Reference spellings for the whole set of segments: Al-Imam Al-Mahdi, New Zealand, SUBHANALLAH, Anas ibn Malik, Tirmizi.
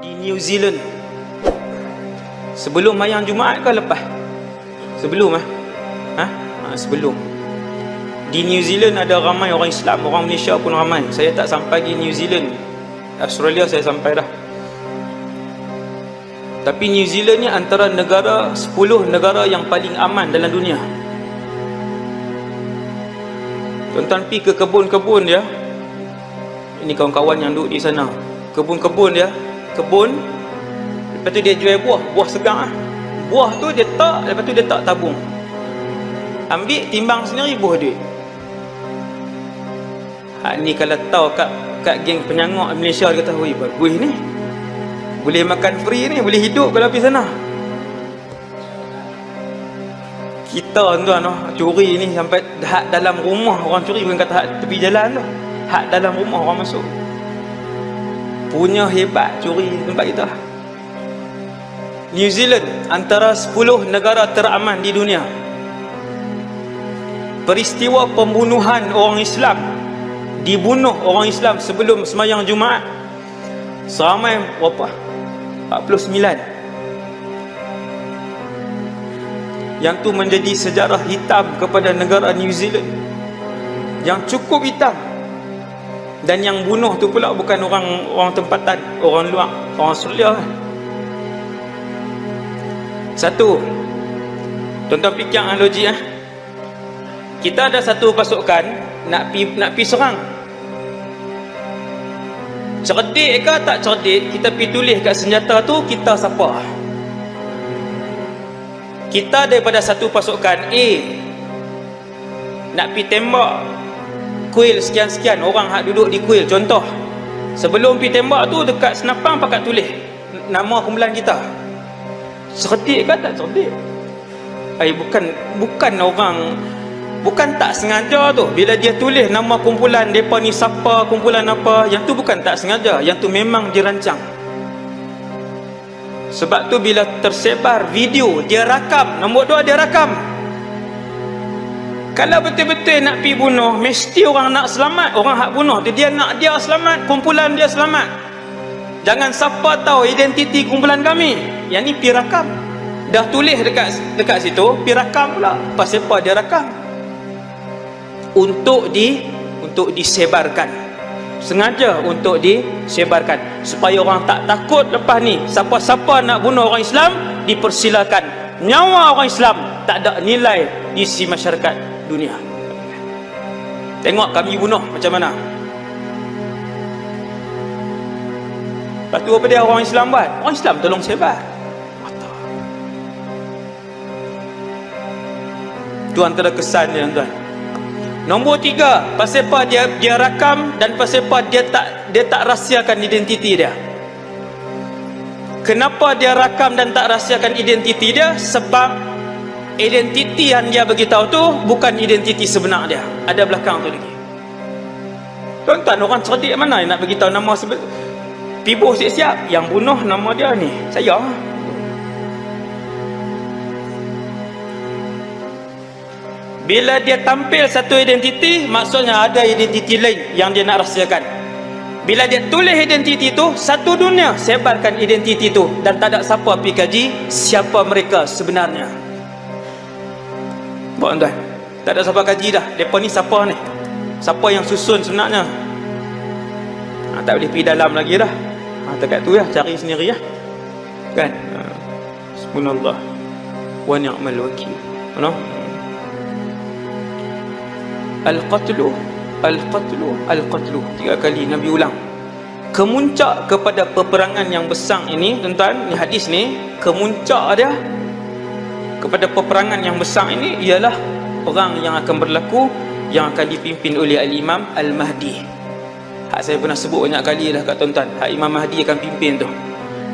Di New Zealand. Sebelum Mayang Jumaat ke lepas? Sebelum ah. Sebelum. Di New Zealand ada ramai orang Islam, orang Malaysia pun ramai. Saya tak sampai di New Zealand. Australia saya sampai dah. Tapi New Zealand ni antara negara 10 negara yang paling aman dalam dunia. Tuan-tuan pergi ke kebun-kebun dia. Ini kawan-kawan yang duduk di sana. Kebun-kebun dia, kebun. Lepas tu dia jual buah, buah segar ah. Buah tu dia tak, lepas tu dia tak tabung. Ambil timbang sendiri buah duit. Hak ni kalau tahu kat geng penyangok Malaysia dia kata, "Oi, bagus ni. Boleh makan free ni, boleh hidup kalau pergi sana." Kita tuan-tuan curi ni sampai hak dalam rumah orang curi, bukan kata hak tepi jalan tu. Hak dalam rumah orang masuk. Punya hebat curi tempat kita. New Zealand antara 10 negara teraman di dunia. Peristiwa pembunuhan orang Islam, dibunuh orang Islam sebelum semayang Jumaat, seramai berapa? 49. Yang tu menjadi sejarah hitam kepada negara New Zealand yang cukup hitam. Dan yang bunuh tu pula bukan orang tempatan, orang luar, orang Australia. Satu, tuan-tuan fikir analogi ah. Kita ada satu pasukan nak pi serang. Cerdik ke tak cerdik, kita pi tulis kat senjata tu kita siapa. Kita daripada satu pasukan A nak pergi tembak kuil sekian-sekian, orang hak duduk di kuil contoh. Sebelum pergi tembak tu dekat senapang pakat tulis nama kumpulan kita. Cerdik ke tak cerdik? Bukan tak sengaja tu. Bila dia tulis nama kumpulan depa ni siapa, kumpulan apa, yang tu bukan tak sengaja, yang tu memang dirancang. Sebab tu bila tersebar video, dia rakam. Nombor dua, dia rakam. Kalau betul-betul nak pergi bunuh, mesti orang nak selamat. Orang hak bunuh tu, dia nak dia selamat, kumpulan dia selamat. Jangan siapa tahu identiti kumpulan kami. Yang ni pergi rakam. Dah tulis dekat situ, pergi rakam pula. Pasal apa dia rakam? Untuk disebarkan. Sengaja untuk disebarkan supaya orang tak takut. Lepas ni siapa-siapa nak bunuh orang Islam, dipersilakan. Nyawa orang Islam tak ada nilai di sisi masyarakat dunia. Tengok kami bunuh macam mana. Lepas tu apa dia orang Islam buat? Orang Islam tolong sebar. Tuan antara kesan dia tuan. Nombor tiga, pasal apa dia rakam dan pasal apa dia tak rahsiakan identiti dia. Kenapa dia rakam dan tak rahsiakan identiti dia? Sebab identiti yang dia beritahu tu bukan identiti sebenar dia. Ada belakang tu lagi. Tuan-tuan, orang cerdik mana yang nak beritahu nama sebenar? Pibuh siap-siap, yang bunuh nama dia ni, saya. Bila dia tampil satu identiti, maksudnya ada identiti lain yang dia nak rahsiakan. Bila dia tulis identiti tu, satu dunia sebarkan identiti tu dan tak ada siapa pergi kaji siapa mereka sebenarnya. Buat tuan, tak ada siapa kaji dah. Depa ni siapa ni? Siapa yang susun sebenarnya? Tak boleh pergi dalam lagi dah. Dekat tu ya, cari sendiri ya. Kan? Subhanallah. Wa ni'mal wakil. Mana? Al-Qatlu, Al-Qatlu, Al-Qatlu. 3 kali Nabi ulang. Kemuncak kepada peperangan yang besar ini, tuan-tuan, ni hadis ni, kemuncak dia kepada peperangan yang besar ini ialah perang yang akan berlaku yang akan dipimpin oleh Al-Imam Al-Mahdi. Hak saya pernah sebut banyak kali dah kat tuan-tuan. Hak Imam Mahdi akan pimpin tu.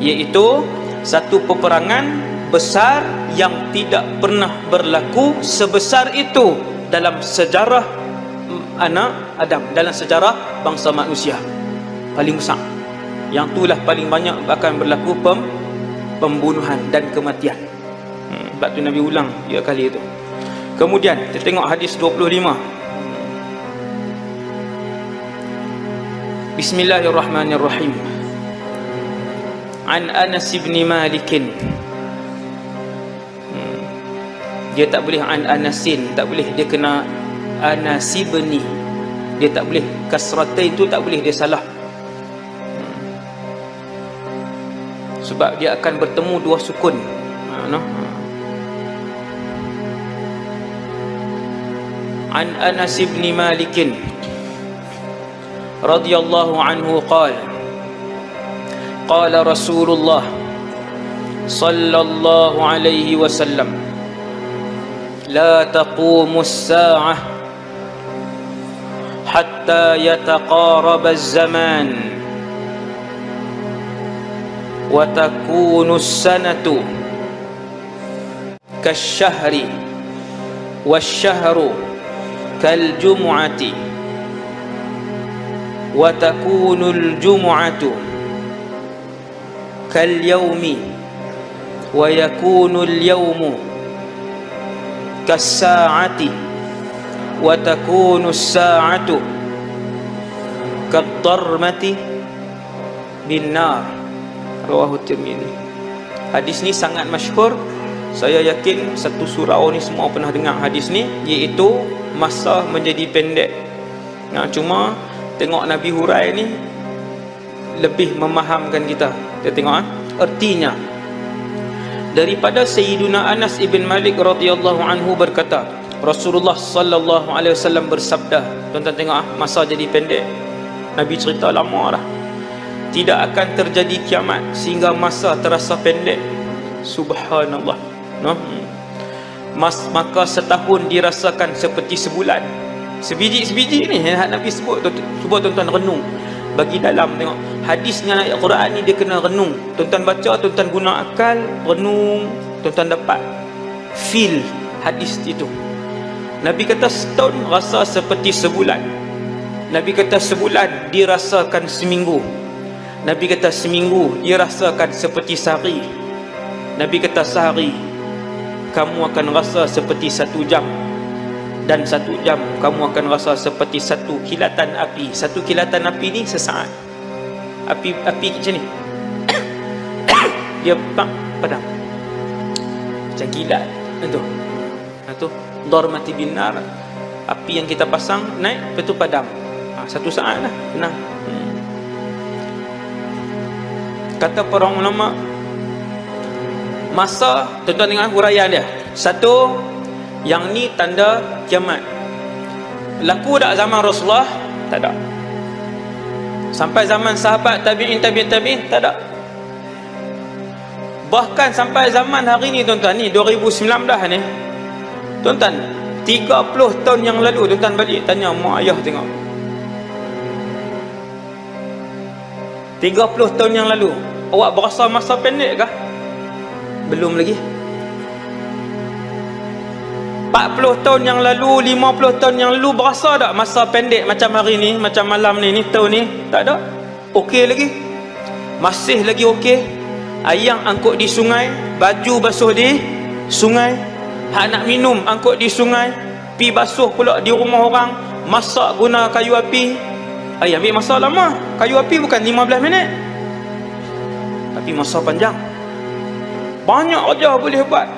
Iaitu satu peperangan besar yang tidak pernah berlaku sebesar itu dalam sejarah anak Adam, dalam sejarah bangsa manusia. Paling besar. Yang itulah paling banyak akan berlaku pembunuhan dan kematian. Sebab tu Nabi ulang 3 kali itu. Kemudian kita tengok hadis 25. Bismillahirrahmanirrahim. an Anas bin Malikin. Dia tak boleh an Anasin, tak boleh, dia kena Anas bin. Dia tak boleh kasratain itu, tak boleh, dia salah. Sebab dia akan bertemu dua sukun. No? An Anas bin Malikin radhiyallahu anhu qala qala Rasulullah sallallahu alaihi wasallam la taqumu as-sa'ah hatta yataqaraba az-zaman wa takunu as-sanatu kash-shahri wash-shahru kal-jumu'ati wa takunu al-jumu'atu kal yaumi wa yakunu al yaumu kas saati wa takunu as saatu kad darmati bin nar. Rawahu Tirmizi. Hadis ni sangat masyhur, saya yakin satu surau ni semua pernah dengar hadis ni, iaitu masa menjadi pendek. Nah, cuma tengok Nabi hurai ni lebih memahamkan kita. Kita tengok ertinya. Daripada Sayyiduna Anas ibn Malik radhiyallahu anhu berkata, Rasulullah sallallahu alaihi wasallam bersabda. Tuan-tuan tengok masa jadi pendek. Nabi cerita lama dah. Tidak akan terjadi kiamat sehingga masa terasa pendek. Subhanallah. No? Maka setahun dirasakan seperti sebulan. Sebiji-sebiji ni Nabi sebut. Cuba tuan-tuan renung. Bagi dalam tengok hadis dengan ayat Quran ni, dia kena renung. Tuan-tuan baca, tuan-tuan guna akal, renung, tuan-tuan dapat feel hadis itu. Nabi kata setahun rasa seperti sebulan. Nabi kata sebulan dirasakan seminggu. Nabi kata seminggu dirasakan seperti sehari. Nabi kata sehari kamu akan rasa seperti satu jam. Dan satu jam kamu akan rasa seperti satu kilatan api. Satu kilatan api ni sesaat. Api macam ni. Dia padam. Macam kilat. Itu darmati binar. Api yang kita pasang naik, lepas tu padam. Satu saat lah. Nah. Kata para ulama, masa, tuan-tuan dengan huraian dia. Satu, yang ni tanda kiamat. Laku dak zaman Rasulullah? Tak ada. Sampai zaman sahabat, tabi'in, tabi'in, tak ada. Bahkan sampai zaman hari ni tuan-tuan, ni 2019 dah ni. Tuan-tuan, 30 tahun yang lalu tuan-tuan balik tanya mak ayah tengok. 30 tahun yang lalu, awak berasa masa pendek kah? Belum lagi. 40 tahun yang lalu, 50 tahun yang lalu, berasa tak masa pendek macam hari ni, macam malam ni, ni tahun ni? Tak ada. Okey lagi. Masih lagi okey. Ayang angkut di sungai, baju basuh di sungai, hak nak minum angkut di sungai, pi basuh pula di rumah orang, masak guna kayu api. Ayang ambil masa lama. Kayu api bukan 15 minit. Tapi masa panjang. Banyak aja boleh buat.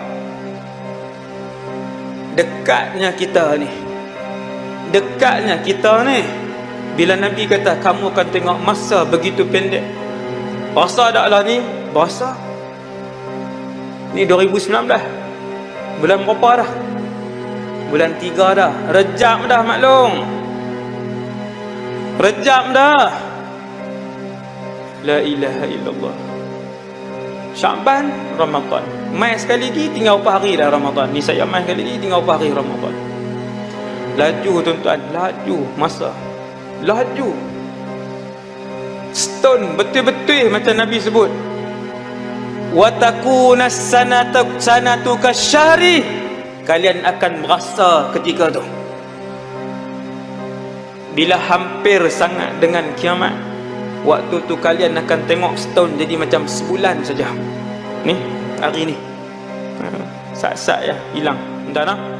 Dekatnya kita ni bila Nabi kata kamu akan tengok masa begitu pendek, berasa taklah ni? Berasa. Ni 2019 dah. Bulan berapa dah? Bulan 3 dah. Rejab dah maklum. Rejab dah. La ilaha illallah. Syaban, Ramadan. Mai sekali lagi tinggal 4 hari dah Ramadan. Ni saya mai sekali lagi tinggal 4 hari Ramadan. Laju tuan-tuan, laju masa. Laju. Setahun betul-betul macam Nabi sebut. Wa takuna sanatu kasyahri. Kalian akan merasa ketika tu. Bila hampir sangat dengan kiamat, waktu tu kalian akan tengok setahun jadi macam sebulan saja. Ni hari ni. Sat-sat ya hilang. Entahlah.